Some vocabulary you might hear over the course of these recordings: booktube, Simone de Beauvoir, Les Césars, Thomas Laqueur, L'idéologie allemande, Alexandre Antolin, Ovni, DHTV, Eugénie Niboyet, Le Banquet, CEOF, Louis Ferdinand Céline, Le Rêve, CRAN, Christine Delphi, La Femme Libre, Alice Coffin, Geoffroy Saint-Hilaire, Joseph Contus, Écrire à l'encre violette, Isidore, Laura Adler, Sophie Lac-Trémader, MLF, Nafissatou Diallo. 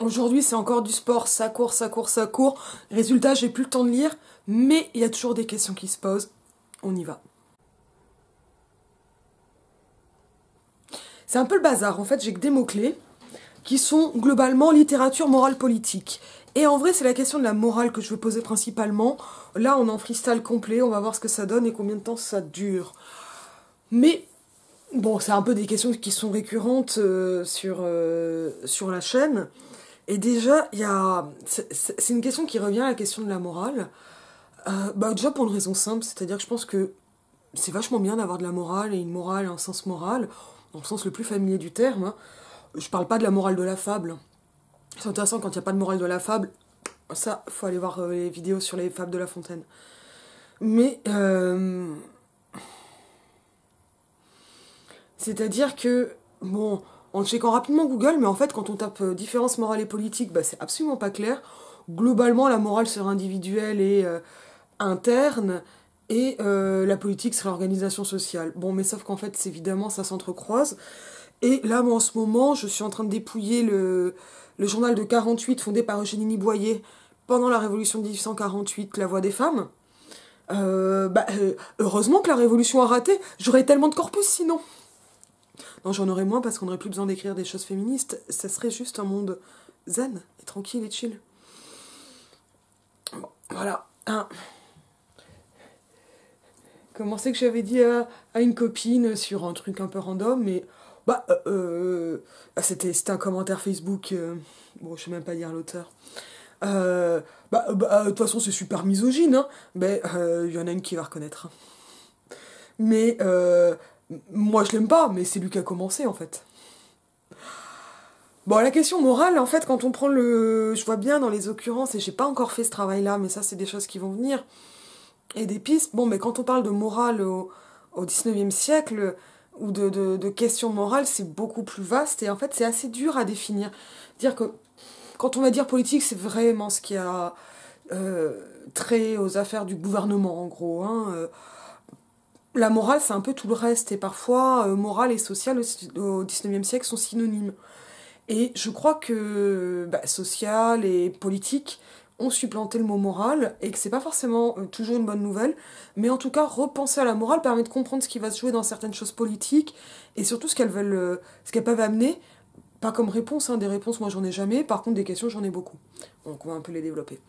Aujourd'hui, c'est encore du sport, ça court, ça court, ça court. Résultat, j'ai plus le temps de lire, mais il y a toujours des questions qui se posent. On y va. C'est un peu le bazar, en fait, j'ai que des mots-clés qui sont globalement littérature, morale, politique. Et en vrai, c'est la question de la morale que je veux poser principalement. Là, on est en freestyle complet, on va voir ce que ça donne et combien de temps ça dure. Mais... bon, c'est un peu des questions qui sont récurrentes sur la chaîne. Et déjà, c'est une question qui revient à la question de la morale. Déjà pour une raison simple, c'est-à-dire que je pense que c'est vachement bien d'avoir de la morale, et une morale, un sens moral, dans le sens le plus familier du terme. Hein. Je parle pas de la morale de la fable. C'est intéressant, quand il n'y a pas de morale de la fable, ça, faut aller voir les vidéos sur les fables de La Fontaine. Mais... c'est-à-dire que, bon, en checkant rapidement Google, mais en fait, quand on tape « différence morale et politique », bah, c'est absolument pas clair. Globalement, la morale serait individuelle et interne, et la politique serait l'organisation sociale. Bon, mais sauf qu'en fait, évidemment, ça s'entrecroise. Et là, moi, en ce moment, je suis en train de dépouiller le journal de 48, fondé par Eugénie Niboyet, pendant la Révolution de 1848, « La voix des femmes ». Heureusement que la Révolution a raté, j'aurais tellement de corpus sinon. Non, j'en aurais moins parce qu'on n'aurait plus besoin d'écrire des choses féministes. Ça serait juste un monde zen et tranquille et chill. Bon, voilà. Hein. Comment c'est que j'avais dit à une copine sur un truc un peu random, mais... c'était un commentaire Facebook. Bon, je sais même pas lire l'auteur. De toute façon, c'est super misogyne, hein. Mais il y en a une qui va reconnaître. Mais... moi, je l'aime pas, mais c'est lui qui a commencé, en fait. Bon, la question morale, en fait, quand on prend le... je vois bien dans les occurrences, et j'ai pas encore fait ce travail-là, mais ça, c'est des choses qui vont venir, et des pistes. Bon, mais quand on parle de morale au 19e siècle, ou de questions morales, c'est beaucoup plus vaste, et en fait, c'est assez dur à définir. Dire que, quand on va dire politique, c'est vraiment ce qui a trait aux affaires du gouvernement, en gros, hein, la morale, c'est un peu tout le reste, et parfois, morale et sociale au XIXe siècle sont synonymes. Et je crois que sociale et politique ont supplanté le mot morale, et que c'est pas forcément toujours une bonne nouvelle, mais en tout cas, repenser à la morale permet de comprendre ce qui va se jouer dans certaines choses politiques, et surtout ce qu'elles peuvent amener, pas comme réponse, hein, des réponses, moi j'en ai jamais, par contre des questions, j'en ai beaucoup. Donc on va un peu les développer.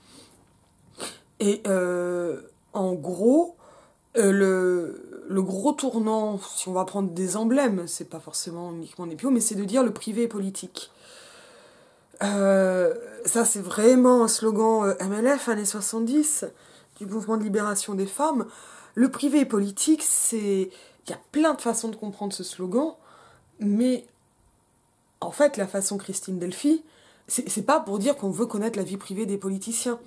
Et en gros... le gros tournant, si on va prendre des emblèmes, c'est pas forcément uniquement des pions, mais c'est de dire le privé est politique. Ça, c'est vraiment un slogan MLF, années 70, du mouvement de libération des femmes. Le privé est politique, c'est... il y a plein de façons de comprendre ce slogan, mais en fait, la façon Christine Delphi, c'est pas pour dire qu'on veut connaître la vie privée des politiciens,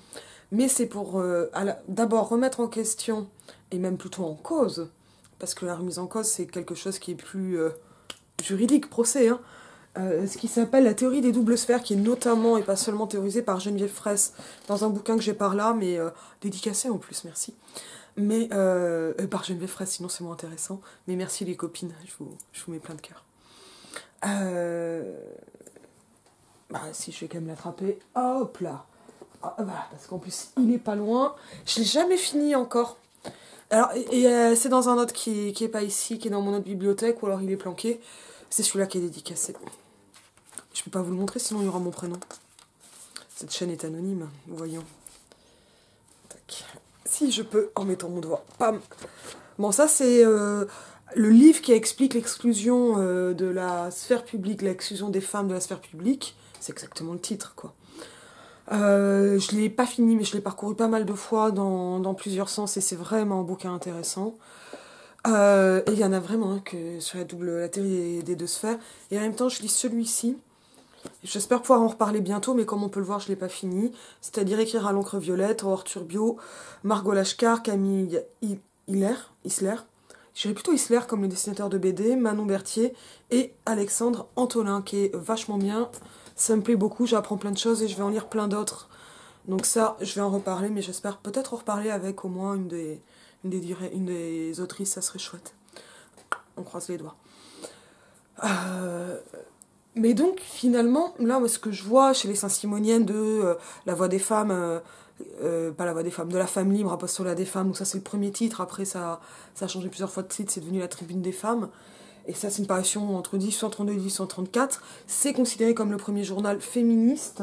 mais c'est pour d'abord remettre en question... et même plutôt en cause, parce que la remise en cause, c'est quelque chose qui est plus juridique, procès, hein, ce qui s'appelle la théorie des doubles sphères, qui est notamment, et pas seulement théorisée par Geneviève Fraisse, dans un bouquin que j'ai par là, mais dédicacé en plus, merci. Mais, par Geneviève Fraisse, sinon c'est moins intéressant, mais merci les copines, je vous mets plein de cœur. Si je vais quand même l'attraper, hop là, ah, voilà, parce qu'en plus, il n'est pas loin, je l'ai jamais fini encore. Alors, c'est dans un autre qui est pas ici, qui est dans mon autre bibliothèque, ou alors il est planqué. C'est celui-là qui est dédicacé. Je peux pas vous le montrer, sinon il y aura mon prénom. Cette chaîne est anonyme, voyons. Tac. Si je peux, en mettant mon doigt. Pam. Bon, ça c'est le livre qui explique l'exclusion de la sphère publique, l'exclusion des femmes de la sphère publique. C'est exactement le titre, quoi. Je l'ai pas fini, mais je l'ai parcouru pas mal de fois dans plusieurs sens, et c'est vraiment un bouquin intéressant. Et il y en a vraiment un que sur la théorie des deux sphères. Et en même temps, je lis celui-ci. J'espère pouvoir en reparler bientôt, mais comme on peut le voir, je l'ai pas fini. C'est-à-dire Écrire à l'encre violette, Orthyr Bio, Margot Lachkar, Camille Hiller, Isler. Je dirais plutôt Isler comme le dessinateur de BD, Manon Bertier et Alexandre Antolin, qui est vachement bien. Ça me plaît beaucoup, j'apprends plein de choses et je vais en lire plein d'autres. Donc ça, je vais en reparler, mais j'espère peut-être en reparler avec au moins une des autrices, ça serait chouette. On croise les doigts. Mais donc, finalement, là, ce que je vois chez les Saint-Simoniennes de La voix des femmes, pas La voix des femmes, de La Femme Libre, apostolat des femmes, donc ça c'est le premier titre, après ça a changé plusieurs fois de titre, c'est devenu La Tribune des Femmes, et ça c'est une parution entre 1832 et 1834, c'est considéré comme le premier journal féministe,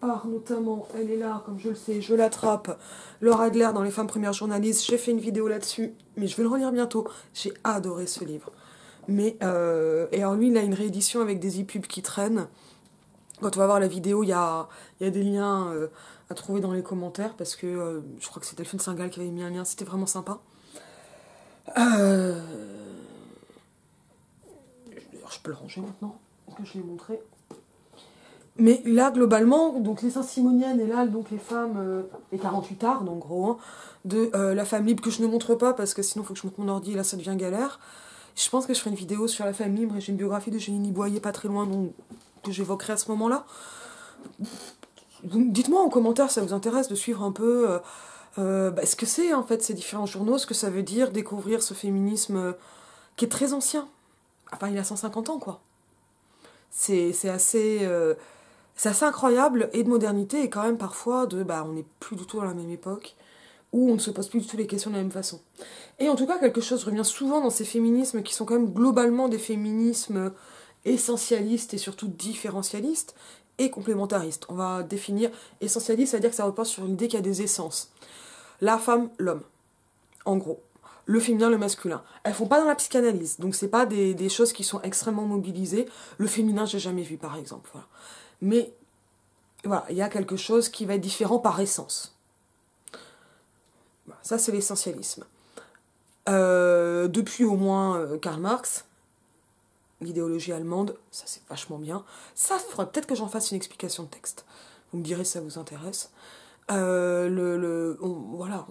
par notamment, elle est là, comme je le sais, je l'attrape, Laura Adler dans Les Femmes Premières Journalistes, j'ai fait une vidéo là-dessus, mais je vais le relire bientôt, j'ai adoré ce livre. Mais, et alors lui, il a une réédition avec des e-pubs qui traînent. Quand on va voir la vidéo, il y a des liens à trouver dans les commentaires, parce que je crois que c'est Delphine Singal qui avait mis un lien, c'était vraiment sympa. D'ailleurs, je peux le ranger maintenant, parce que je l'ai montré. Mais là, globalement, donc les Saint-Simoniennes et là, donc les femmes, les 48 arts, en gros, hein, de La Femme Libre, que je ne montre pas, parce que sinon, il faut que je monte mon ordi, et là, ça devient galère. Je pense que je ferai une vidéo sur La Femme Libre et j'ai une biographie de Jenny Boyer pas très loin donc, que j'évoquerai à ce moment-là. Dites-moi en commentaire si ça vous intéresse de suivre un peu ce que c'est en fait ces différents journaux, ce que ça veut dire découvrir ce féminisme qui est très ancien. Enfin, il a 150 ans quoi. C'est assez incroyable et de modernité et quand même parfois de on n'est plus du tout à la même époque. Où on ne se pose plus du tout les questions de la même façon. Et en tout cas, quelque chose revient souvent dans ces féminismes qui sont quand même globalement des féminismes essentialistes et surtout différentialistes et complémentaristes. On va définir essentialiste, c'est-à-dire que ça repose sur l'idée qu'il y a des essences. La femme, l'homme, en gros. Le féminin, le masculin. Elles font pas dans la psychanalyse, donc c'est pas des choses qui sont extrêmement mobilisées. Le féminin, j'ai jamais vu, par exemple. Voilà. Mais voilà, il y a quelque chose qui va être différent par essence. Ça, c'est l'essentialisme. Depuis au moins Karl Marx, l'idéologie allemande, ça c'est vachement bien. Ça, il faudrait peut-être que j'en fasse une explication de texte. Vous me direz si ça vous intéresse. On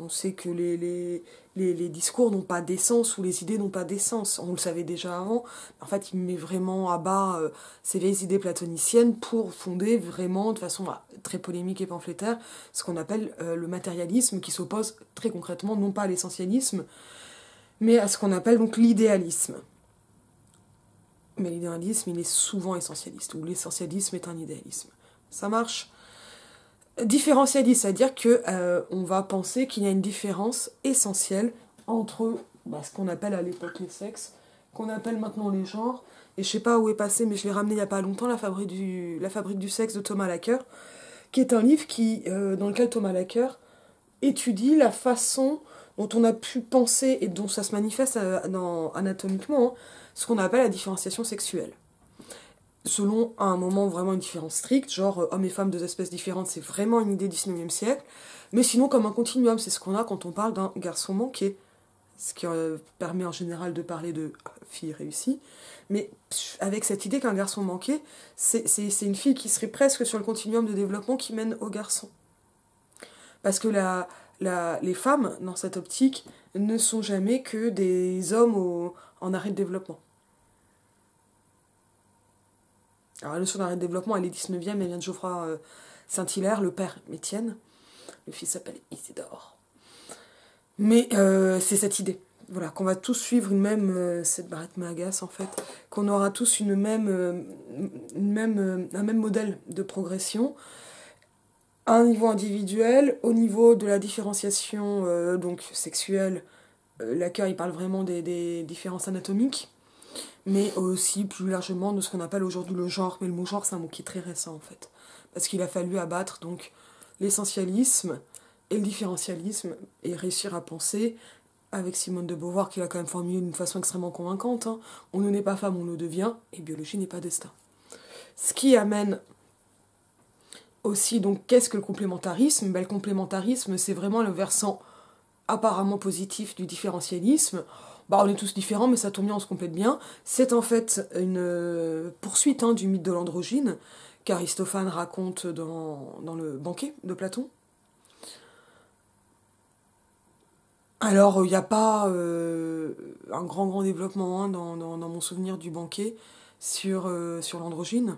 sait que les discours n'ont pas d'essence ou les idées n'ont pas d'essence. On le savait déjà avant. En fait, il met vraiment à bas ces vieilles idées platoniciennes pour fonder vraiment, de façon très polémique et pamphlétaire, ce qu'on appelle le matérialisme qui s'oppose très concrètement, non pas à l'essentialisme, mais à ce qu'on appelle donc l'idéalisme. Mais l'idéalisme, il est souvent essentialiste, ou l'essentialisme est un idéalisme. Ça marche ? Différentialiste, c'est-à-dire que on va penser qu'il y a une différence essentielle entre ce qu'on appelle à l'époque les sexes, qu'on appelle maintenant les genres, et je sais pas où est passé, mais je l'ai ramené il n'y a pas longtemps, La fabrique du sexe de Thomas Laqueur, qui est un livre dans lequel Thomas Laqueur étudie la façon dont on a pu penser et dont ça se manifeste anatomiquement, ce qu'on appelle la différenciation sexuelle. Selon à un moment vraiment une différence stricte, genre hommes et femmes, deux espèces différentes, c'est vraiment une idée du 19e siècle, mais sinon comme un continuum, c'est ce qu'on a quand on parle d'un garçon manqué, ce qui permet en général de parler de fille réussie, mais avec cette idée qu'un garçon manqué, c'est une fille qui serait presque sur le continuum de développement qui mène au garçon. Parce que les femmes, dans cette optique, ne sont jamais que des hommes en arrêt de développement. Alors, la notion d'arrêt de développement, elle est 19e, elle vient de Geoffroy Saint-Hilaire, le père Étienne. Le fils s'appelle Isidore. Mais c'est cette idée, voilà, qu'on va tous suivre une même... cette barrette m'agace, en fait. Qu'on aura tous un même modèle de progression, à un niveau individuel, au niveau de la différenciation donc sexuelle. Laqueur, il parle vraiment des différences anatomiques. Mais aussi plus largement de ce qu'on appelle aujourd'hui le genre. Mais le mot genre, c'est un mot qui est très récent en fait. Parce qu'il a fallu abattre donc l'essentialisme et le différentialisme et réussir à penser avec Simone de Beauvoir qui l'a quand même formulé d'une façon extrêmement convaincante. On ne naît pas femme, on le devient et biologie n'est pas destin. Ce qui amène aussi donc qu'est-ce que le complémentarisme ? Le complémentarisme, c'est vraiment le versant apparemment positif du différentialisme. On est tous différents, mais ça tombe bien, on se complète bien. C'est en fait une poursuite du mythe de l'androgyne qu'Aristophane raconte dans le banquet de Platon. Alors, il n'y a pas un grand développement dans mon souvenir du banquet sur l'androgyne.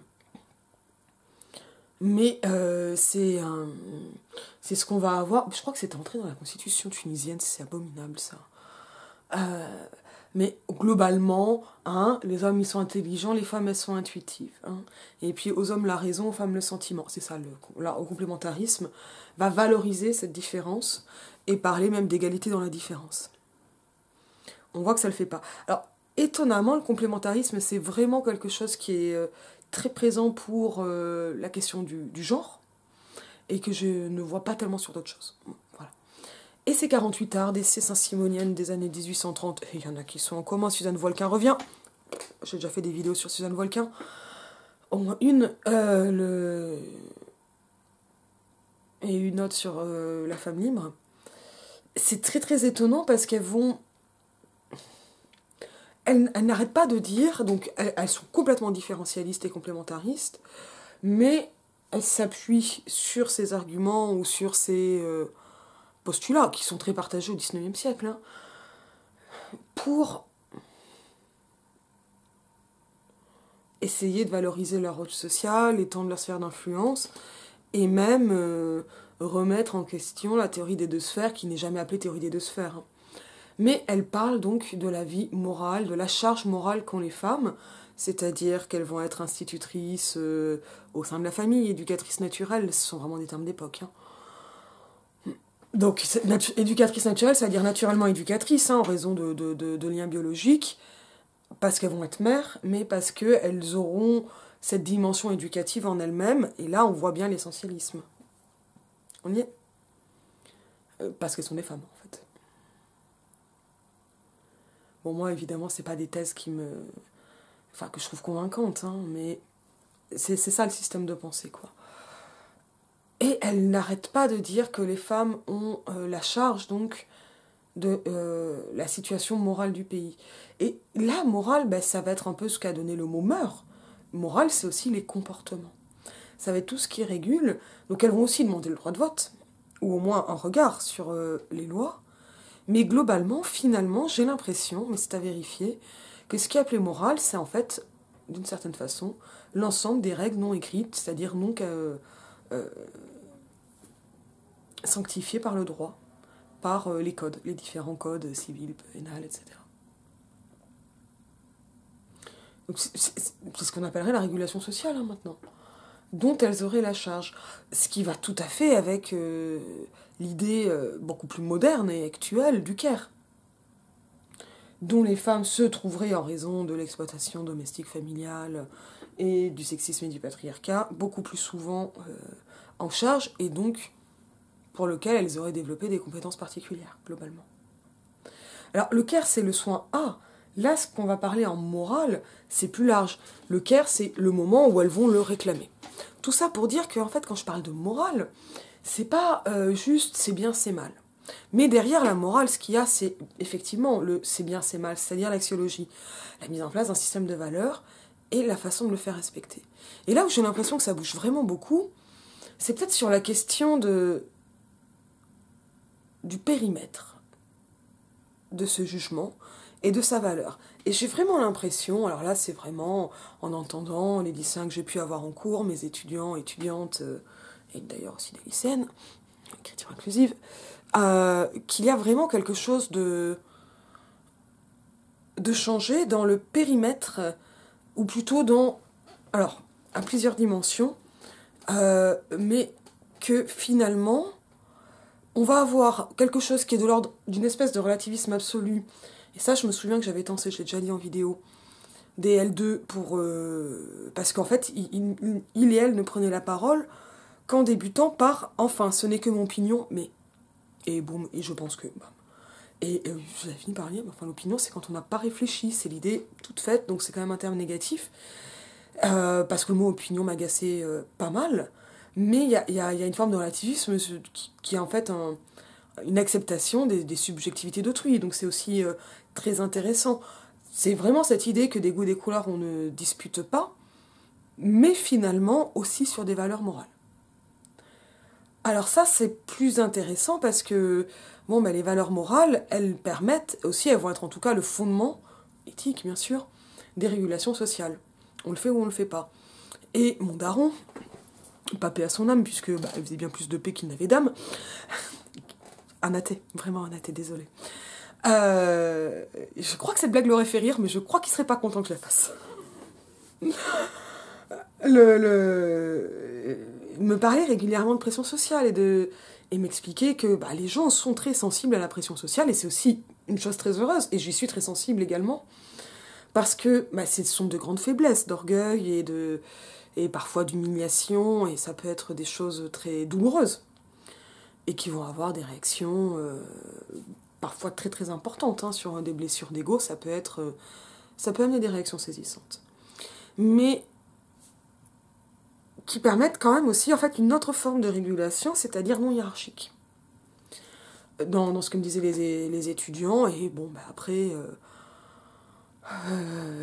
Mais c'est ce qu'on va avoir. Je crois que c'est entré dans la constitution tunisienne, c'est abominable ça. mais globalement, hein, les hommes ils sont intelligents, les femmes elles sont intuitives. Hein. Et puis aux hommes la raison, aux femmes le sentiment. C'est ça, le complémentarisme va valoriser cette différence et parler même d'égalité dans la différence. On voit que ça le fait pas. Alors étonnamment, le complémentarisme c'est vraiment quelque chose qui est très présent pour la question du genre et que je ne vois pas tellement sur d'autres choses. Voilà. Et ces 48 arts, ces Saint-Simoniennes des années 1830, et il y en a qui sont en commun, Suzanne Volquin revient, j'ai déjà fait des vidéos sur Suzanne Volquin, au moins une, et une autre sur La Femme Libre. C'est très très étonnant parce qu'elles vont... Elles n'arrêtent pas de dire, donc elles sont complètement différentialistes et complémentaristes, mais elles s'appuient sur ces arguments ou sur ces... postulats qui sont très partagés au XIXe siècle, hein, pour essayer de valoriser leur rôle social, étendre leur sphère d'influence, et même remettre en question la théorie des deux sphères, qui n'est jamais appelée théorie des deux sphères. Hein. Mais elle parle donc de la vie morale, de la charge morale qu'ont les femmes, c'est-à-dire qu'elles vont être institutrices au sein de la famille, éducatrices naturelles, ce sont vraiment des termes d'époque, hein. Donc, éducatrice naturelle, c'est-à-dire naturellement éducatrice, hein, en raison de liens biologiques, parce qu'elles vont être mères, mais parce qu'elles auront cette dimension éducative en elles-mêmes, et là, on voit bien l'essentialisme. On y est. Parce qu'elles sont des femmes, en fait. Bon, moi, évidemment, c'est pas des thèses qui me... Enfin, que je trouve convaincantes, hein, mais c'est ça le système de pensée, quoi. Et elle n'arrête pas de dire que les femmes ont la charge, donc, de la situation morale du pays. Et la morale, ben, ça va être un peu ce qu'a donné le mot « mœurs ». Morale, c'est aussi les comportements. Ça va être tout ce qui régule. Donc elles vont aussi demander le droit de vote, ou au moins un regard sur les lois. Mais globalement, finalement, j'ai l'impression, mais c'est à vérifier, que ce qui est appelé morale, c'est en fait, d'une certaine façon, l'ensemble des règles non écrites, c'est-à-dire non... sanctifié par le droit, par les codes, les différents codes civils, pénals, etc. C'est ce qu'on appellerait la régulation sociale, hein, maintenant, dont elles auraient la charge. Ce qui va tout à fait avec l'idée beaucoup plus moderne et actuelle du care, dont les femmes se trouveraient, en raison de l'exploitation domestique familiale et du sexisme et du patriarcat, beaucoup plus souvent en charge, et donc pour lequel elles auraient développé des compétences particulières, globalement. Alors, le care, c'est le soin à. Là, ce qu'on va parler en morale, c'est plus large. Le care, c'est le moment où elles vont le réclamer. Tout ça pour dire que, en fait, quand je parle de morale, c'est pas juste c'est bien, c'est mal. Mais derrière la morale, ce qu'il y a, c'est effectivement le c'est bien, c'est mal, c'est-à-dire l'axiologie, la mise en place d'un système de valeurs et la façon de le faire respecter. Et là où j'ai l'impression que ça bouge vraiment beaucoup, c'est peut-être sur la question du périmètre de ce jugement et de sa valeur. Et j'ai vraiment l'impression, alors là c'est vraiment en entendant les lycéens que j'ai pu avoir en cours, mes étudiants, étudiantes, et d'ailleurs aussi des lycéennes, écriture inclusive, qu'il y a vraiment quelque chose de changé dans le périmètre, ou plutôt dans, alors, à plusieurs dimensions, mais que finalement, on va avoir quelque chose qui est de l'ordre d'une espèce de relativisme absolu, et ça je me souviens que j'avais tenté, j'ai déjà dit en vidéo, des L2 pour... parce qu'en fait, il et elle ne prenaient la parole qu'en débutant par « Enfin, ce n'est que mon pignon, mais... » Et boum, et je pense que... Bam. Et vous avez fini par lire, mais enfin l'opinion, c'est quand on n'a pas réfléchi, c'est l'idée toute faite, donc c'est quand même un terme négatif, parce que le mot opinion m'agaçait pas mal, mais il y a une forme de relativisme qui est en fait une acceptation des subjectivités d'autrui, donc c'est aussi très intéressant. C'est vraiment cette idée que des goûts et des couleurs, on ne dispute pas, mais finalement aussi sur des valeurs morales. Alors ça, c'est plus intéressant parce que bon, bah, les valeurs morales, elles permettent aussi, elles vont être en tout cas le fondement, éthique bien sûr, des régulations sociales. On le fait ou on le fait pas. Et mon daron, pas paix à son âme, puisque bah, il faisait bien plus de paix qu'il n'avait d'âme, un athée, vraiment un athée, désolé. Je crois que cette blague l'aurait fait rire, mais je crois qu'il serait pas content que je la fasse. Me parler régulièrement de pression sociale et m'expliquer que bah, les gens sont très sensibles à la pression sociale, et c'est aussi une chose très heureuse, et j'y suis très sensible également, parce que bah, ce sont de grandes faiblesses, d'orgueil et parfois d'humiliation, et ça peut être des choses très douloureuses, et qui vont avoir des réactions parfois très très importantes, hein, sur des blessures d'ego, ça peut amener des réactions saisissantes. Mais qui permettent quand même aussi en fait une autre forme de régulation, c'est-à-dire non hiérarchique. Dans ce que me disaient les étudiants, et bon, bah après,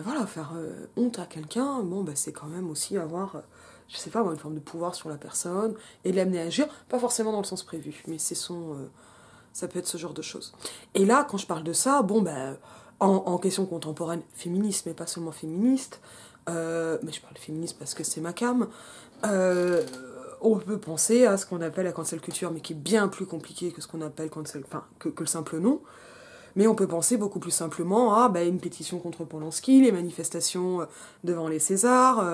voilà, faire honte à quelqu'un, bon, bah c'est quand même aussi avoir, je sais pas, avoir une forme de pouvoir sur la personne, et de l'amener à agir, pas forcément dans le sens prévu, mais c'est ça peut être ce genre de choses. Et là, quand je parle de ça, bon, bah, en question contemporaine, féministe, mais pas seulement féministe, mais je parle féministe parce que c'est ma came, on peut penser à ce qu'on appelle la cancel culture, mais qui est bien plus compliqué que ce qu'on appelle cancel, enfin, que le simple nom. Mais on peut penser beaucoup plus simplement à bah, une pétition contre Polanski, les manifestations devant les Césars,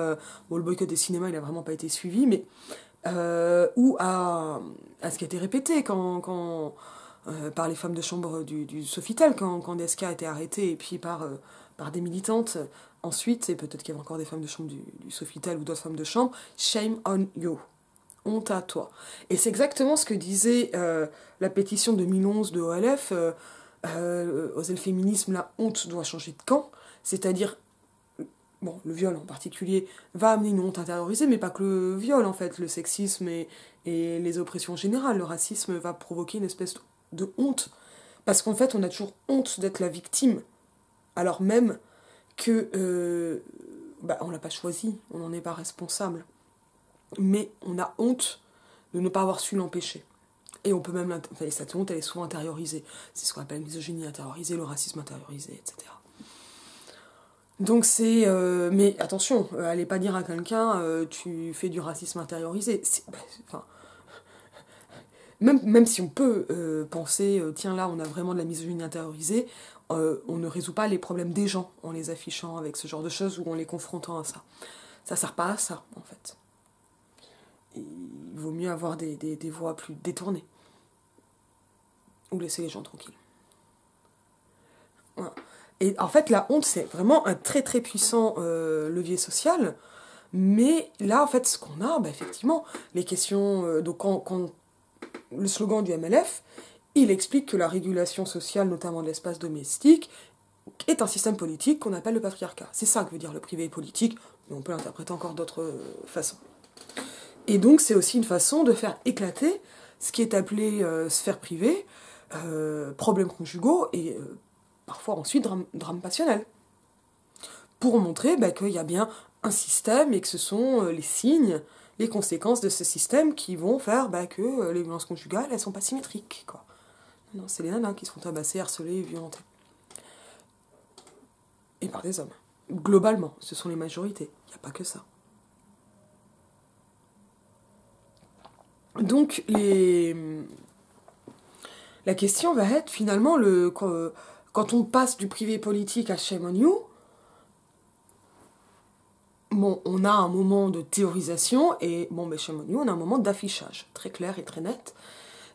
bon, le boycott des cinémas, il n'a vraiment pas été suivi, mais ou à ce qui a été répété par les femmes de chambre du Sofitel, quand DSK a été arrêté, et puis par des militantes ensuite, et peut-être qu'il y avait encore des femmes de chambre du Sofitel ou d'autres femmes de chambre, « Shame on you », honte à toi. Et c'est exactement ce que disait la pétition 2011 de OLF, oser le féminisme, la honte doit changer de camp, c'est-à-dire, bon, le viol en particulier va amener une honte intériorisée, mais pas que le viol en fait, le sexisme et les oppressions générales, le racisme va provoquer une espèce de honte, parce qu'en fait on a toujours honte d'être la victime, alors même que bah, on l'a pas choisi, on n'en est pas responsable, mais on a honte de ne pas avoir su l'empêcher. Et on peut même enfin, cette honte, elle est souvent intériorisée. C'est ce qu'on appelle la misogynie intériorisée, le racisme intériorisé, etc. Donc c'est... mais attention, allez pas dire à quelqu'un tu fais du racisme intériorisé. Bah, enfin, même si on peut penser tiens là, on a vraiment de la misogynie intériorisée, on ne résout pas les problèmes des gens en les affichant avec ce genre de choses ou en les confrontant à ça. Ça sert pas à ça, en fait. Il vaut mieux avoir des voix plus détournées. Ou laisser les gens tranquilles. Voilà. Et en fait, la honte, c'est vraiment un très très puissant levier social. Mais là, en fait, ce qu'on a, bah, effectivement, les questions... donc, quand le slogan du MLF, il explique que la régulation sociale, notamment de l'espace domestique, est un système politique qu'on appelle le patriarcat. C'est ça que veut dire le privé politique, mais on peut l'interpréter encore d'autres façons. Et donc, c'est aussi une façon de faire éclater ce qui est appelé sphère privée, problèmes conjugaux et parfois ensuite drame passionnel. Pour montrer bah, qu'il y a bien un système et que ce sont les signes, les conséquences de ce système qui vont faire bah, que les violences conjugales, elles sont pas symétriques, quoi. Non, c'est les nanas qui se font tabasser, harceler et violenter. Et par des hommes. Globalement, ce sont les majorités. Il n'y a pas que ça. Donc, la question va être, finalement, quand on passe du privé politique à shame on you, bon, on a un moment de théorisation, et bon, mais shame on you, on a un moment d'affichage, très clair et très net.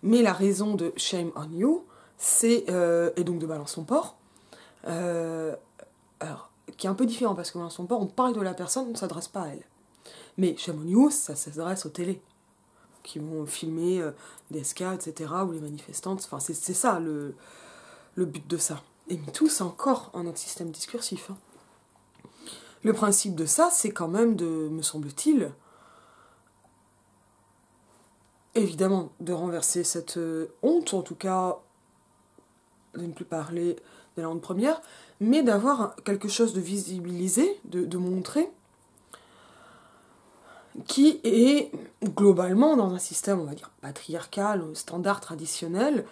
Mais la raison de shame on you, c'est, et donc de balance son porc, alors, qui est un peu différent, parce que balance son porc, on parle de la personne, on ne s'adresse pas à elle. Mais shame on you, ça s'adresse aux télés. Qui vont filmer DSK, etc., ou les manifestantes, enfin, c'est ça le but de ça. Et MeToo, c'est encore un autre système discursif. Hein. Le principe de ça, c'est quand même de, me semble-t-il, évidemment, de renverser cette honte, en tout cas, de ne plus parler de la honte première, mais d'avoir quelque chose de visibilisé, de montrer, qui est globalement dans un système, on va dire, patriarcal, standard, traditionnel,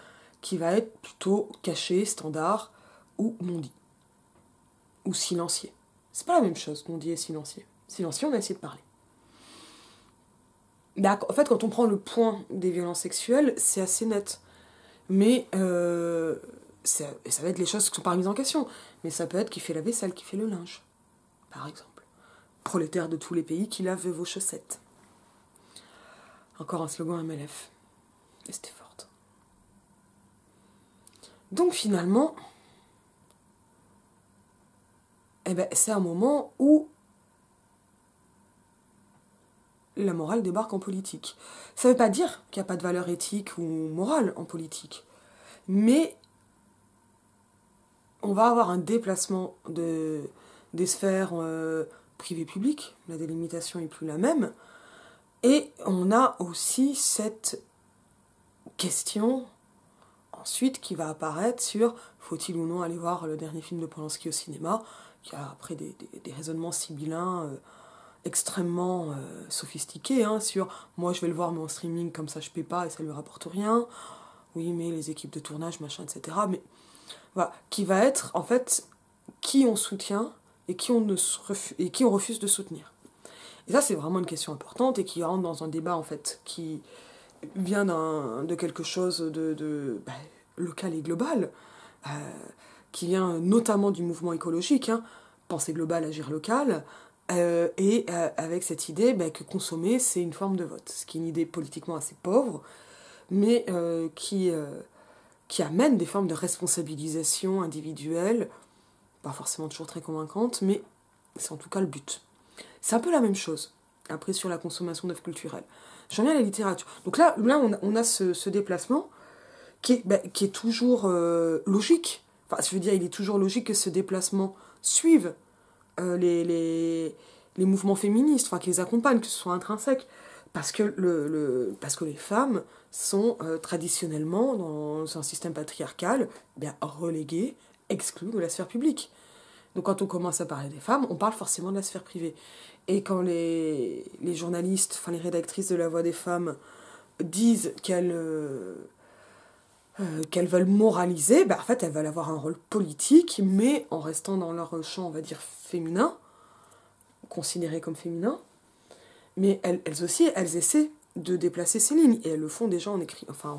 qui va être plutôt caché, standard, ou non-dit, ou silencié. C'est pas la même chose, non-dit et silencié. Silencié, on a essayé de parler. En fait, quand on prend le point des violences sexuelles, c'est assez net. Mais ça, et ça va être les choses qui sont pas remises en question, mais ça peut être qui fait la vaisselle, qui fait le linge, par exemple. Prolétaires de tous les pays qui lavent vos chaussettes. Encore un slogan MLF. Et c'était forte. Donc finalement, eh ben, c'est un moment où la morale débarque en politique. Ça ne veut pas dire qu'il n'y a pas de valeur éthique ou morale en politique, mais on va avoir un déplacement des sphères privées-publiques, la délimitation n'est plus la même, et on a aussi cette question ensuite qui va apparaître sur faut-il ou non aller voir le dernier film de Polanski au cinéma, qui a après des raisonnements sibyllins extrêmement sophistiqué, hein, sur « moi je vais le voir mais en streaming, comme ça je paie pas et ça lui rapporte rien », oui mais les équipes de tournage, machin, etc. Mais voilà, qui va être en fait qui on soutient et qui on refuse de soutenir. Et ça c'est vraiment une question importante et qui rentre dans un débat en fait qui vient de quelque chose de local et global, qui vient notamment du mouvement écologique, hein, penser global, agir local, avec cette idée que consommer, c'est une forme de vote, ce qui est une idée politiquement assez pauvre, mais qui amène des formes de responsabilisation individuelle, pas forcément toujours très convaincante, mais c'est en tout cas le but. C'est un peu la même chose, après, sur la consommation d'œuvres culturelles. J'en viens à la littérature. Donc là on a ce déplacement qui est toujours logique. Enfin, je veux dire, il est toujours logique que ce déplacement suive les mouvements féministes, enfin, qui les accompagnent, que ce soit intrinsèque, parce que, les femmes sont traditionnellement, dans un système patriarcal, reléguées, exclues de la sphère publique. Donc quand on commence à parler des femmes, on parle forcément de la sphère privée. Et quand les journalistes, enfin les rédactrices de La Voix des Femmes disent qu'elles veulent moraliser, en fait elles veulent avoir un rôle politique, mais en restant dans leur champ, on va dire, féminin, considéré comme féminin, mais elles aussi, elles essaient de déplacer ces lignes, et elles le font déjà en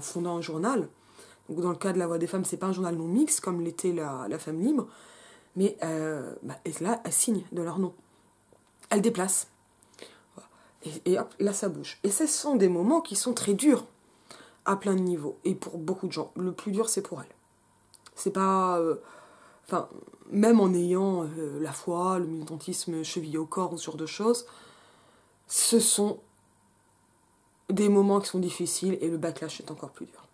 fondant un journal. Donc dans le cas de La Voix des Femmes, c'est pas un journal non mixte, comme l'était La Femme Libre, mais là, elles signent de leur nom. Elles déplacent. Et hop, là, ça bouge. Et ce sont des moments qui sont très durs, à plein de niveaux, et pour beaucoup de gens. Le plus dur, c'est pour elles. C'est pas... même en ayant la foi, le militantisme chevillé au corps, ce genre de choses, ce sont des moments qui sont difficiles, et le backlash est encore plus dur.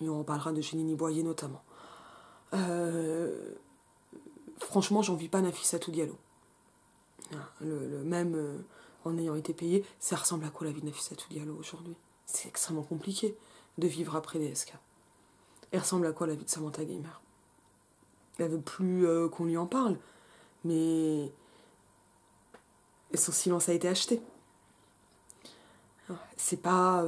Et on parlera de Eugénie Niboyet, notamment. Franchement, j'envie pas Nafissatou Diallo. Même en ayant été payée, ça ressemble à quoi la vie de Nafissatou Diallo aujourd'hui? C'est extrêmement compliqué de vivre après DSK. Elle ressemble à quoi la vie de Samantha Gamer? Elle veut plus qu'on lui en parle, mais son silence a été acheté. C'est pas...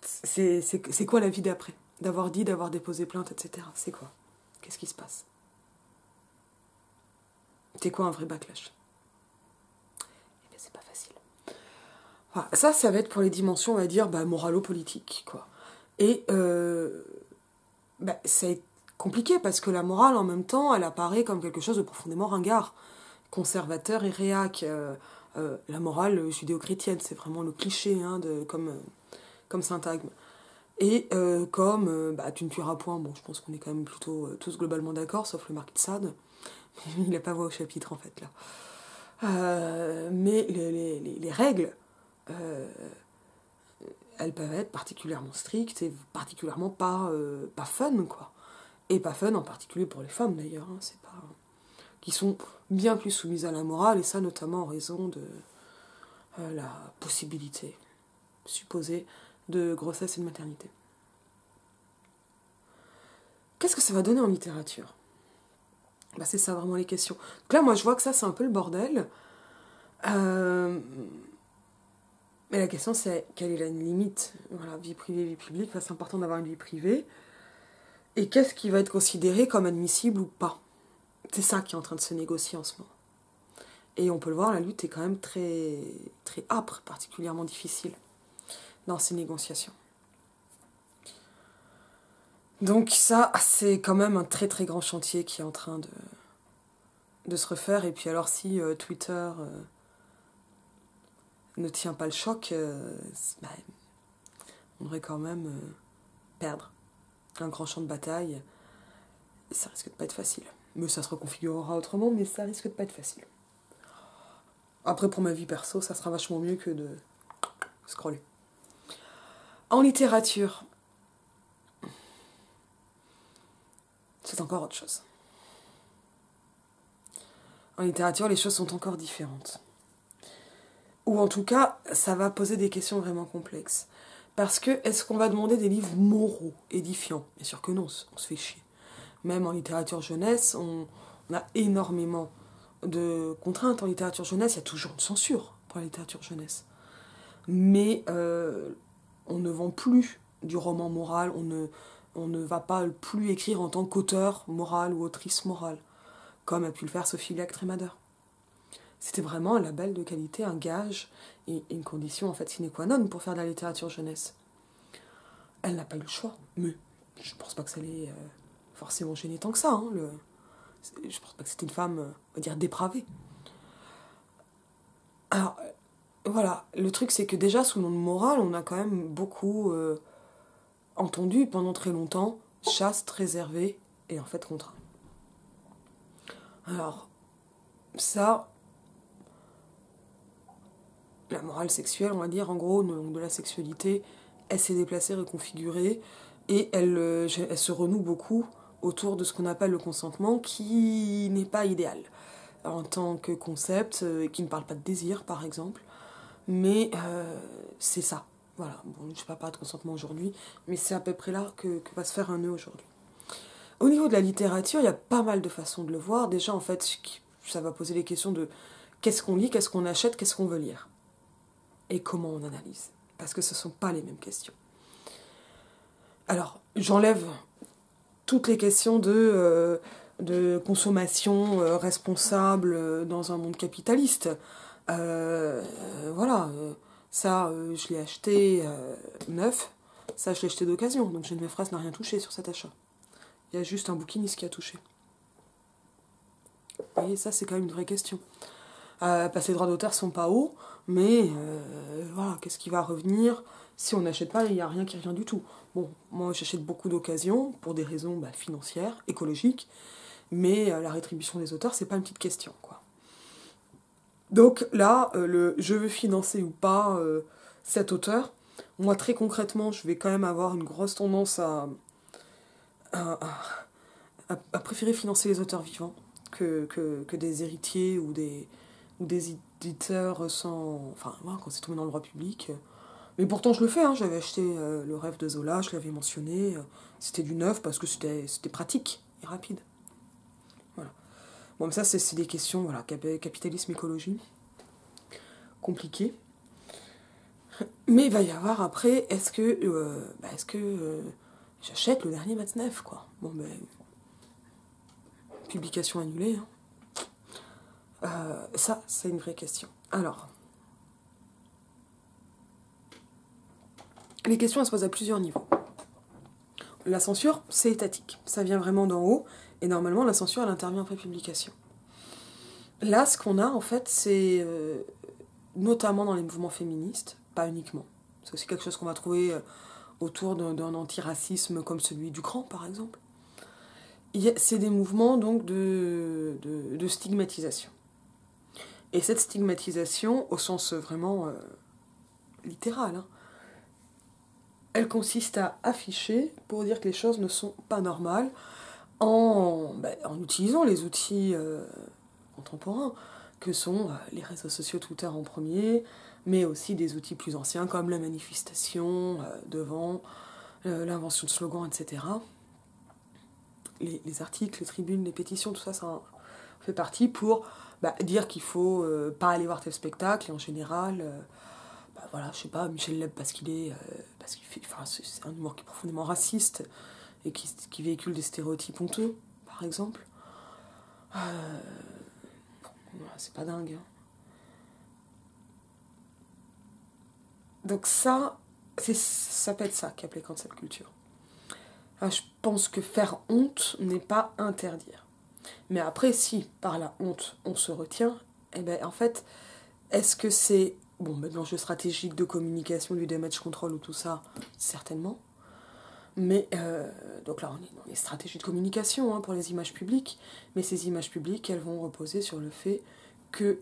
c'est quoi la vie d'après? D'avoir dit, d'avoir déposé plainte, etc. C'est quoi? Qu'est-ce qui se passe? C'est quoi un vrai backlash? Eh bien, c'est pas facile. Voilà. Ça va être pour les dimensions, on va dire, moralo-politique, quoi. Et c'est compliqué, parce que la morale, en même temps, elle apparaît comme quelque chose de profondément ringard, conservateur et réac. La morale judéo-chrétienne, c'est vraiment le cliché, hein, comme syntagme. Et comme tu ne tueras point, bon, je pense qu'on est quand même plutôt tous globalement d'accord, sauf le marquis de Sade. Il n'a pas voix au chapitre, en fait, là. Mais les règles, elles peuvent être particulièrement strictes et particulièrement pas fun, quoi. Et pas fun en particulier pour les femmes, d'ailleurs, hein, c'est pas... qui sont bien plus soumises à la morale, et ça notamment en raison de la possibilité supposée de grossesse et de maternité. Qu'est-ce que ça va donner en littérature? C'est ça vraiment les questions. Donc là, moi, je vois que ça, c'est un peu le bordel. Mais la question, c'est quelle est la limite? Voilà, vie privée, vie publique. C'est important d'avoir une vie privée. Et qu'est-ce qui va être considéré comme admissible ou pas? C'est ça qui est en train de se négocier en ce moment. Et on peut le voir, la lutte est quand même très, très âpre, particulièrement difficile dans ces négociations. Donc ça, c'est quand même un très très grand chantier qui est en train de se refaire. Et puis alors si Twitter ne tient pas le choc, bah, on devrait quand même perdre un grand champ de bataille. Et ça risque de pas être facile. Mais ça se reconfigurera autrement, mais ça risque de pas être facile. Après, pour ma vie perso, ça sera vachement mieux que de scroller. En littérature, c'est encore autre chose. En littérature, les choses sont encore différentes. Ou en tout cas, ça va poser des questions vraiment complexes. Parce que, est-ce qu'on va demander des livres moraux, édifiants? Bien sûr que non, on se fait chier. Même en littérature jeunesse, on a énormément de contraintes. En littérature jeunesse, il y a toujours une censure pour la littérature jeunesse. Mais on ne vend plus du roman moral, on ne va pas plus écrire en tant qu'auteur moral ou autrice morale, comme a pu le faire Sophie Lac-Trémader. C'était vraiment un label de qualité, un gage, et une condition en fait sine qua non pour faire de la littérature jeunesse. Elle n'a pas eu le choix, mais je pense pas que ça l'ait forcément gênée tant que ça. Hein, je pense pas que c'était une femme, on va dire, dépravée. Alors, voilà, le truc c'est que déjà, sous le nom de morale, on a quand même beaucoup entendu pendant très longtemps chaste, réservé et en fait contraint. Alors, ça, la morale sexuelle, on va dire, en gros, de la sexualité, elle s'est déplacée, reconfigurée, et elle se renoue beaucoup autour de ce qu'on appelle le consentement, qui n'est pas idéal en tant que concept, qui ne parle pas de désir, par exemple, mais c'est ça. Voilà, bon, je ne parle pas de consentement aujourd'hui, mais c'est à peu près là que va se faire un nœud aujourd'hui. Au niveau de la littérature, il y a pas mal de façons de le voir. Déjà, en fait, ça va poser les questions de qu'est-ce qu'on lit, qu'est-ce qu'on achète, qu'est-ce qu'on veut lire. Et comment on analyse. Parce que ce ne sont pas les mêmes questions. Alors, j'enlève toutes les questions de consommation responsable dans un monde capitaliste. Voilà, ça, je l'ai acheté neuf, ça, je l'ai acheté d'occasion. Donc, Geneviève Fraisse n'a rien touché sur cet achat. Il y a juste un bouquiniste qui a touché. Vous voyez, ça, c'est quand même une vraie question. Parce que les droits d'auteur sont pas hauts, mais voilà, qu'est-ce qui va revenir? Si on n'achète pas, il n'y a rien qui revient du tout. Bon, moi, j'achète beaucoup d'occasions, pour des raisons financières, écologiques, mais la rétribution des auteurs, c'est pas une petite question, quoi. Donc là, le « je veux financer ou pas cet auteur », moi, très concrètement, je vais quand même avoir une grosse tendance à préférer financer les auteurs vivants que des héritiers ou des éditeurs sans... Enfin, voilà, quand c'est tombé dans le droit public. Mais pourtant, je le fais, hein, j'avais acheté Le Rêve de Zola, je l'avais mentionné. C'était du neuf parce que c'était pratique et rapide. Voilà. Bon, mais ça, c'est des questions, voilà, capitalisme, écologie. Compliqué. Mais il va y avoir, après, est-ce que j'achète le dernier Matzneff, quoi. Bon, ben... Publication annulée, hein. Ça, c'est une vraie question. Alors, les questions, elles se posent à plusieurs niveaux. La censure, c'est étatique. Ça vient vraiment d'en haut. Et normalement, la censure, elle intervient après publication. Là, ce qu'on a, en fait, c'est notamment dans les mouvements féministes, pas uniquement. C'est aussi quelque chose qu'on va trouver autour d'un antiracisme comme celui du CRAN, par exemple. C'est des mouvements donc de stigmatisation. Et cette stigmatisation, au sens vraiment littéral, hein, elle consiste à afficher pour dire que les choses ne sont pas normales en utilisant les outils contemporains que sont les réseaux sociaux, Twitter en premier, mais aussi des outils plus anciens comme la manifestation devant, l'invention de slogans, etc. Les articles, les tribunes, les pétitions, tout ça, ça fait partie pour dire qu'il faut pas aller voir tel spectacle, et en général, voilà, je sais pas, Michel Leb, c'est un humour qui est profondément raciste, et qui véhicule des stéréotypes honteux, par exemple. Voilà, c'est pas dingue. Hein. Donc ça peut être ça qu'appelait cancel culture. Je pense que faire honte n'est pas interdire. Mais après, si par la honte on se retient, eh ben, en fait, est-ce que c'est... Bon, ben, l'enjeu stratégique de communication, du damage control ou tout ça, certainement. Mais, donc là, on est dans les stratégies de communication pour les images publiques. Mais ces images publiques, elles vont reposer sur le fait que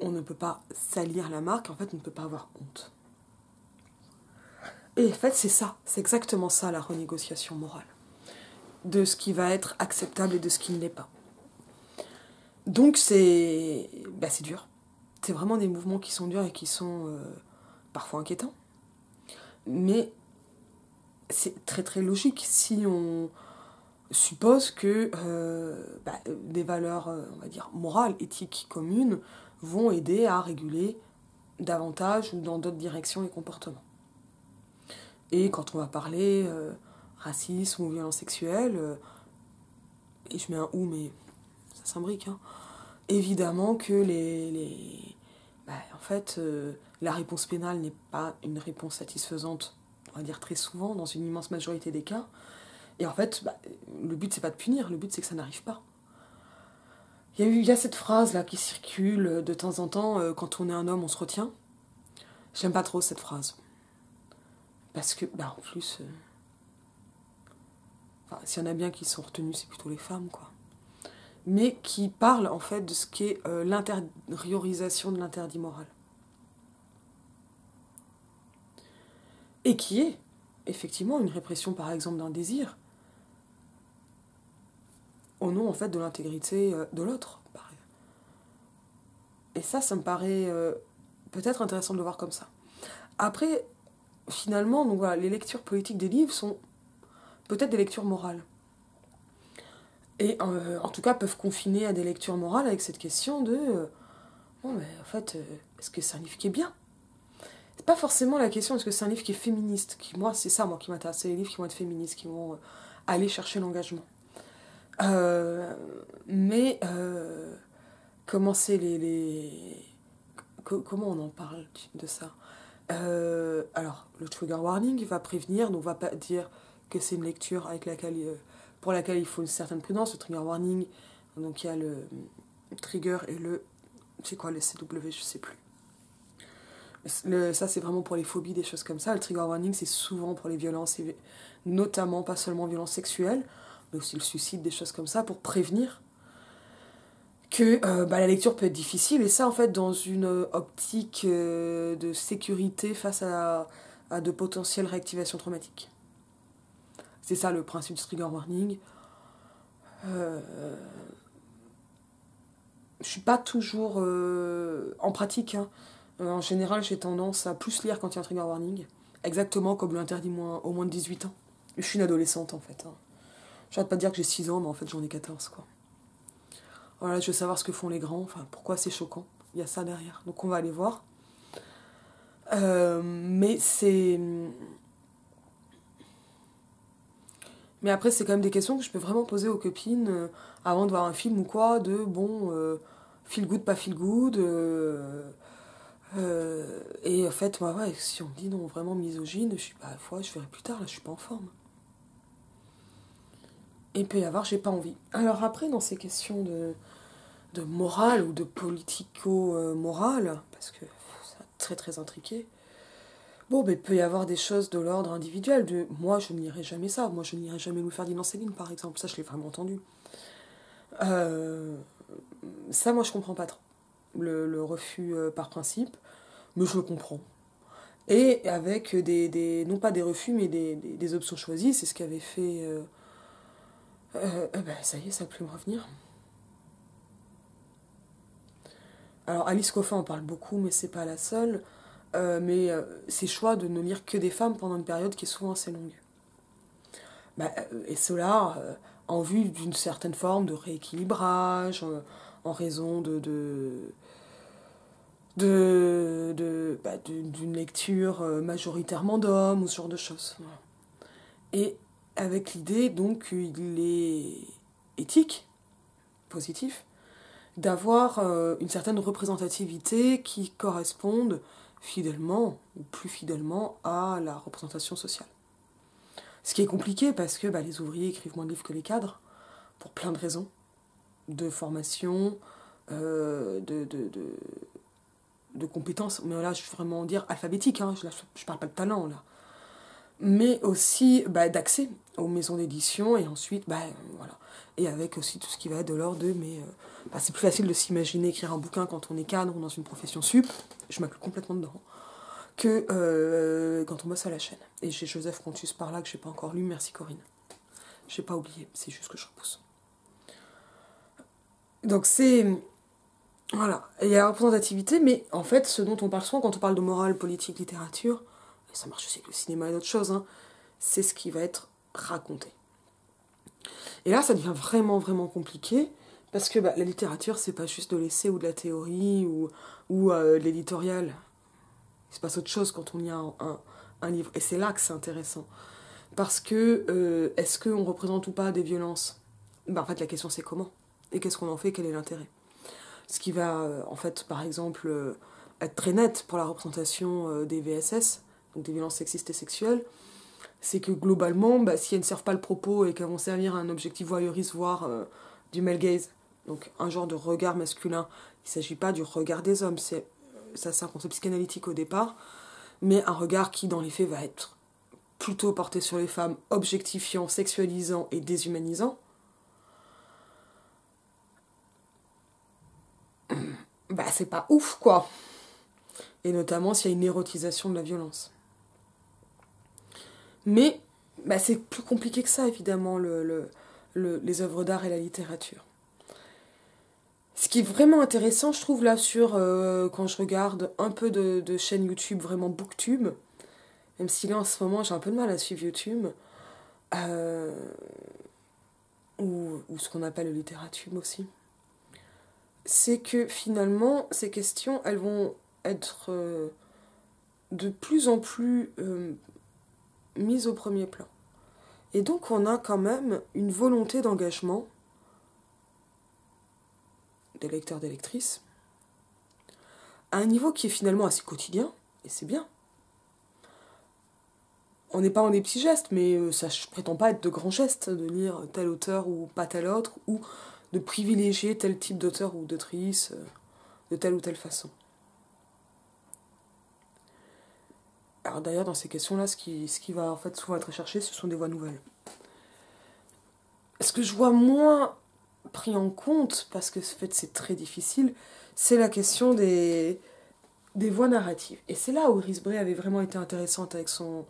on ne peut pas salir la marque, en fait, on ne peut pas avoir honte. Et en fait, c'est ça, c'est exactement ça la renégociation morale. De ce qui va être acceptable et de ce qui ne l'est pas. Donc c'est... Bah, c'est dur. C'est vraiment des mouvements qui sont durs et qui sont parfois inquiétants. Mais c'est très très logique si on suppose que des valeurs, on va dire, morales, éthiques communes vont aider à réguler davantage ou dans d'autres directions les comportements. Et quand on va parler racisme ou violence sexuelle, et je mets un « ou » mais ça s'imbrique, évidemment que la réponse pénale n'est pas une réponse satisfaisante, on va dire très souvent, dans une immense majorité des cas. Et en fait, le but c'est pas de punir, le but c'est que ça n'arrive pas. Il y a cette phrase là qui circule de temps en temps, quand on est un homme, on se retient. J'aime pas trop cette phrase. Parce que, en plus, s'il y en a bien qui sont retenues, c'est plutôt les femmes, quoi. Mais qui parle en fait de ce qu'est l'intériorisation de l'interdit moral. Et qui est, effectivement, une répression, par exemple, d'un désir, au nom, en fait, de l'intégrité de l'autre. Et ça me paraît peut-être intéressant de le voir comme ça. Après, finalement, donc voilà, les lectures politiques des livres sont peut-être des lectures morales. Et en tout cas, peuvent confiner à des lectures morales avec cette question de... bon, mais en fait, est-ce que c'est un livre qui est bien? C'est pas forcément la question, est-ce que c'est un livre qui est féministe? Moi, c'est ça, moi, qui m'intéresse, c'est les livres qui vont être féministes, qui vont aller chercher l'engagement. Comment on en parle de ça? Alors, le trigger warning va prévenir, donc on va pas dire que c'est une lecture avec laquelle... pour laquelle il faut une certaine prudence, le trigger warning, donc il y a le trigger et le... c'est quoi le CW, je sais plus. Ça c'est vraiment pour les phobies, des choses comme ça. Le trigger warning c'est souvent pour les violences, et notamment pas seulement violences sexuelles, mais aussi le suicide, des choses comme ça, pour prévenir que la lecture peut être difficile. Et ça en fait dans une optique de sécurité face à de potentielles réactivations traumatiques. C'est ça le principe du trigger warning. Je suis pas toujours en pratique. En général, j'ai tendance à plus lire quand il y a un trigger warning. Exactement comme l'interdit au moins de 18 ans. Je suis une adolescente en fait. Je n'arrête pas de dire que j'ai 6 ans, mais en fait j'en ai 14. Quoi. Voilà, je veux savoir ce que font les grands. Enfin, pourquoi c'est choquant. Il y a ça derrière. Donc on va aller voir. Mais après, c'est quand même des questions que je peux vraiment poser aux copines avant de voir un film ou quoi, de bon, feel good, pas feel good. Et en fait, si on me dit non, vraiment misogyne, je suis pas à la fois, je verrai plus tard, là, je suis pas en forme. Et peut y avoir, j'ai pas envie. Alors après, dans ces questions de morale ou de politico-morale, parce que c'est très très intriqué. Bon, mais il peut y avoir des choses de l'ordre individuel, de « moi, je ne lirai jamais ça, moi, je ne lirai jamais Louis Ferdinand Céline, par exemple », ça, je l'ai vraiment entendu. Ça, moi, je comprends pas trop, le refus par principe, mais je le comprends. Et avec des non pas des refus, mais des options choisies, c'est ce qu'avait fait... ça y est, ça ne peut plus me revenir. Alors, Alice Coffin en parle beaucoup, mais c'est pas la seule... ces choix de ne lire que des femmes pendant une période qui est souvent assez longue. Et cela en vue d'une certaine forme de rééquilibrage, en raison d'une lecture majoritairement d'hommes, ou ce genre de choses. Voilà. Et avec l'idée, donc, qu'il est éthique, positif, d'avoir une certaine représentativité qui corresponde fidèlement ou plus fidèlement à la représentation sociale. Ce qui est compliqué parce que les ouvriers écrivent moins de livres que les cadres, pour plein de raisons, de formation, de compétences, mais là je veux vraiment dire alphabétique, hein, je parle pas de talent là, mais aussi d'accès aux maisons d'édition, et ensuite voilà, et avec aussi tout ce qui va être de l'ordre de c'est plus facile de s'imaginer écrire un bouquin quand on est cadre ou dans une profession sup, je m'inclus complètement dedans, que quand on bosse à la chaîne. Et j'ai Joseph Contus par là que j'ai pas encore lu, merci Corinne, j'ai pas oublié, c'est juste que je repousse. Donc c'est... Voilà, il y a la représentativité, mais en fait, ce dont on parle souvent quand on parle de morale, politique, littérature, et ça marche aussi avec le cinéma et d'autres choses, hein, c'est ce qui va être raconté. Et là, ça devient vraiment, vraiment compliqué, parce que la littérature, c'est pas juste de l'essai ou de la théorie ou de l'éditorial. Il se passe autre chose quand on y a un livre, et c'est là que c'est intéressant. Parce que, est-ce qu'on représente ou pas des violences ? En fait, la question, c'est comment ? Et qu'est-ce qu'on en fait ? Quel est l'intérêt ? Ce qui va, en fait, par exemple, être très net pour la représentation des VSS, donc des violences sexistes et sexuelles, c'est que globalement, si elles ne servent pas le propos et qu'elles vont servir à un objectif voyeuriste, voire du male gaze, donc un genre de regard masculin, il ne s'agit pas du regard des hommes, c'est un concept psychanalytique au départ, mais un regard qui, dans les faits, va être plutôt porté sur les femmes, objectifiant, sexualisant et déshumanisant, c'est pas ouf, quoi. Et notamment s'il y a une érotisation de la violence. Mais c'est plus compliqué que ça, évidemment, les œuvres d'art et la littérature. Ce qui est vraiment intéressant, je trouve, là, sur quand je regarde un peu de chaînes YouTube, vraiment booktube, même si là, en ce moment, j'ai un peu de mal à suivre YouTube, ou ce qu'on appelle le littérature aussi, c'est que finalement, ces questions, elles vont être de plus en plus mises au premier plan. Et donc on a quand même une volonté d'engagement des lecteurs, des lectrices, à un niveau qui est finalement assez quotidien, et c'est bien. On n'est pas en des petits gestes, mais ça ne prétend pas être de grands gestes, de lire tel auteur ou pas tel autre, ou de privilégier tel type d'auteur ou d'autrice de telle ou telle façon. Alors d'ailleurs, dans ces questions-là, ce qui va en fait souvent être recherché, ce sont des voies nouvelles. Ce que je vois moins pris en compte, parce que en fait, c'est très difficile, c'est la question des voies narratives. Et c'est là où Iris Bray avait vraiment été intéressante avec son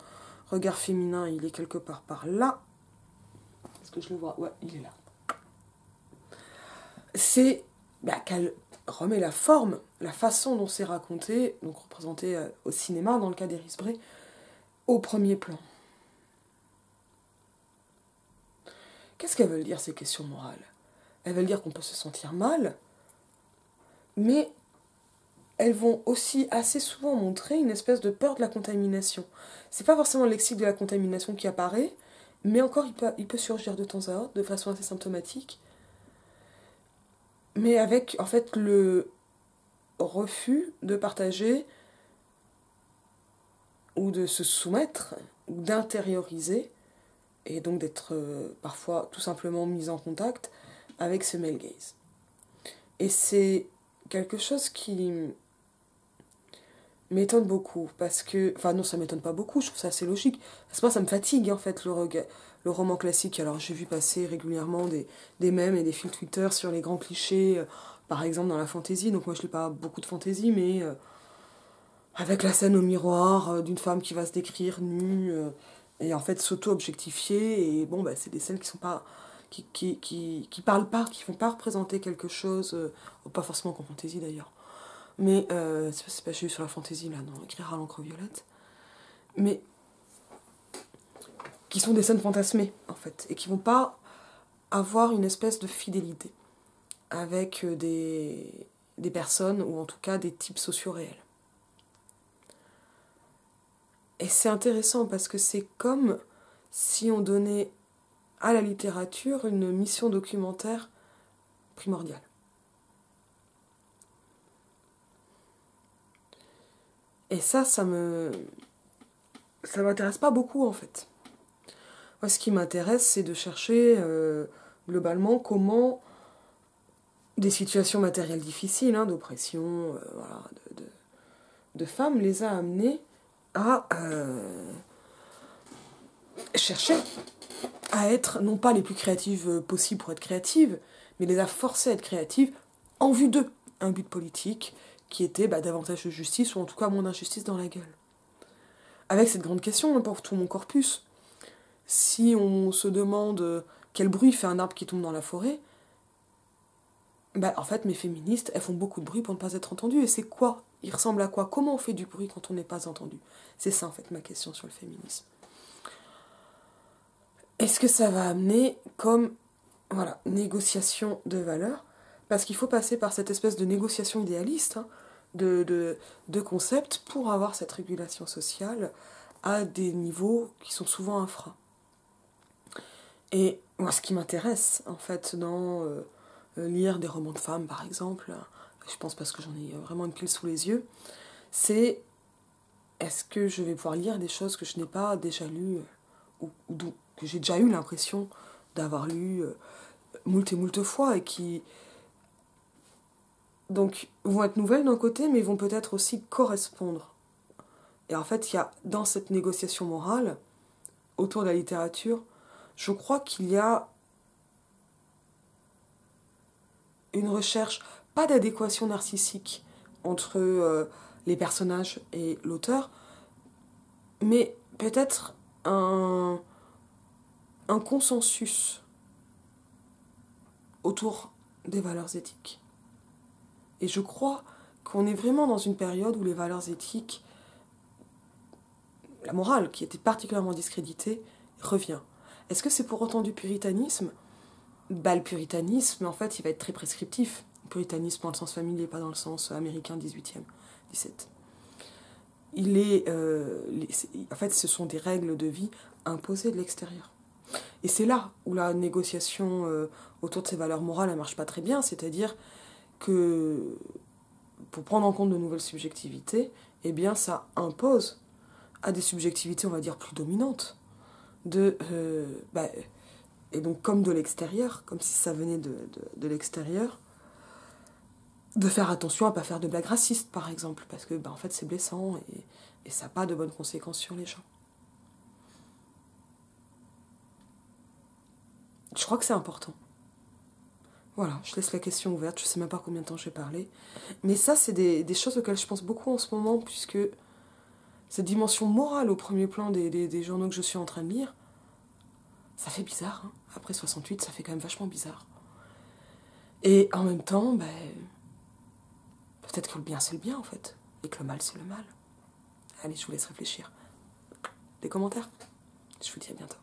regard féminin. Il est quelque part par là. Est-ce que je le vois? Ouais, il est là. C'est qu'elle remet la forme, la façon dont c'est raconté, donc représenté au cinéma, dans le cas d'Iris Bray, au premier plan. Qu'est-ce qu'elles veulent dire, ces questions morales? Elles veulent dire qu'on peut se sentir mal, mais elles vont aussi assez souvent montrer une espèce de peur de la contamination. C'est pas forcément le lexique de la contamination qui apparaît, mais encore il peut surgir de temps à autre, de façon assez symptomatique, mais avec, en fait, le refus de partager ou de se soumettre, ou d'intérioriser, et donc d'être parfois tout simplement mis en contact avec ce male gaze. Et c'est quelque chose qui m'étonne beaucoup, parce que... Enfin non, ça m'étonne pas beaucoup, je trouve ça assez logique. Parce que moi, ça me fatigue, en fait, le roman classique. Alors j'ai vu passer régulièrement des mèmes et des fils Twitter sur les grands clichés, par exemple dans la fantaisie. Donc moi je lis pas beaucoup de fantaisie, mais avec la scène au miroir d'une femme qui va se décrire nue et en fait s'auto-objectifier, et c'est des scènes qui sont pas qui parlent pas, qui vont pas représenter quelque chose, pas forcément qu'en fantaisie d'ailleurs, mais c'est pas juste sur la fantaisie là, non, Écrire à l'encre violette, mais qui sont des scènes fantasmées, en fait, et qui vont pas avoir une espèce de fidélité avec des personnes, ou en tout cas des types sociaux réels. Et c'est intéressant, parce que c'est comme si on donnait à la littérature une mission documentaire primordiale. Et ça m'intéresse pas beaucoup, en fait. Moi, ce qui m'intéresse, c'est de chercher globalement comment des situations matérielles difficiles, hein, d'oppression, voilà, de femmes, les a amenées à chercher à être, non pas les plus créatives possibles pour être créatives, mais les a forcées à être créatives en vue d'eux, un but politique qui était davantage de justice, ou en tout cas moins d'injustice dans la gueule. Avec cette grande question, pour tout mon corpus, si on se demande quel bruit fait un arbre qui tombe dans la forêt, en fait, mes féministes, elles font beaucoup de bruit pour ne pas être entendues. Et c'est quoi? Il ressemble à quoi? Comment on fait du bruit quand on n'est pas entendu? C'est ça, en fait, ma question sur le féminisme. Est-ce que ça va amener comme négociation de valeurs? Parce qu'il faut passer par cette espèce de négociation idéaliste, hein, de concepts, pour avoir cette régulation sociale à des niveaux qui sont souvent infra. Et moi, ce qui m'intéresse, en fait, dans lire des romans de femmes, par exemple, je pense parce que j'en ai vraiment une pile sous les yeux, c'est est-ce que je vais pouvoir lire des choses que je n'ai pas déjà lues, ou que j'ai déjà eu l'impression d'avoir lues moult et moult fois, et qui... donc, vont être nouvelles d'un côté, mais vont peut-être aussi correspondre. Et en fait, il y a, dans cette négociation morale, autour de la littérature, je crois qu'il y a une recherche, pas d'adéquation narcissique entre les personnages et l'auteur, mais peut-être un consensus autour des valeurs éthiques. Et je crois qu'on est vraiment dans une période où les valeurs éthiques, la morale qui était particulièrement discréditée, revient. Est-ce que c'est pour autant du puritanisme? Le puritanisme, en fait, il va être très prescriptif. Le puritanisme dans le sens familier, pas dans le sens américain 18e, 17. Il est, en fait, ce sont des règles de vie imposées de l'extérieur. Et c'est là où la négociation autour de ces valeurs morales, elle ne marche pas très bien, c'est-à-dire que pour prendre en compte de nouvelles subjectivités, eh bien ça impose à des subjectivités, on va dire, plus dominantes, et donc comme de l'extérieur, comme si ça venait de l'extérieur, de faire attention à ne pas faire de blagues racistes, par exemple, parce que en fait c'est blessant et ça n'a pas de bonnes conséquences sur les gens. Je crois que c'est important. Voilà, je laisse la question ouverte, je ne sais même pas combien de temps j'ai parlé. Mais ça, c'est des choses auxquelles je pense beaucoup en ce moment, puisque cette dimension morale au premier plan des journaux que je suis en train de lire, ça fait bizarre, hein. Après 68, ça fait quand même vachement bizarre. Et en même temps, peut-être que le bien, c'est le bien, en fait, et que le mal, c'est le mal. Allez, je vous laisse réfléchir. Des commentaires? Je vous dis à bientôt.